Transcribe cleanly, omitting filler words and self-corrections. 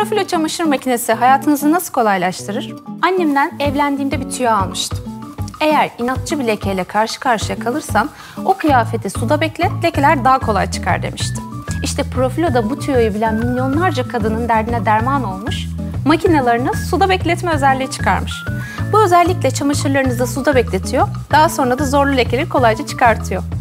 Profilo çamaşır makinesi hayatınızı nasıl kolaylaştırır? Annemden evlendiğimde bir tüyo almıştım. Eğer inatçı bir lekeyle karşı karşıya kalırsam o kıyafeti suda beklet, lekeler daha kolay çıkar demişti. İşte Profilo da bu tüyoyu bilen milyonlarca kadının derdine derman olmuş, makinelerini suda bekletme özelliği çıkarmış. Bu özellikle çamaşırlarınızı suda bekletiyor, daha sonra da zorlu lekeleri kolayca çıkartıyor.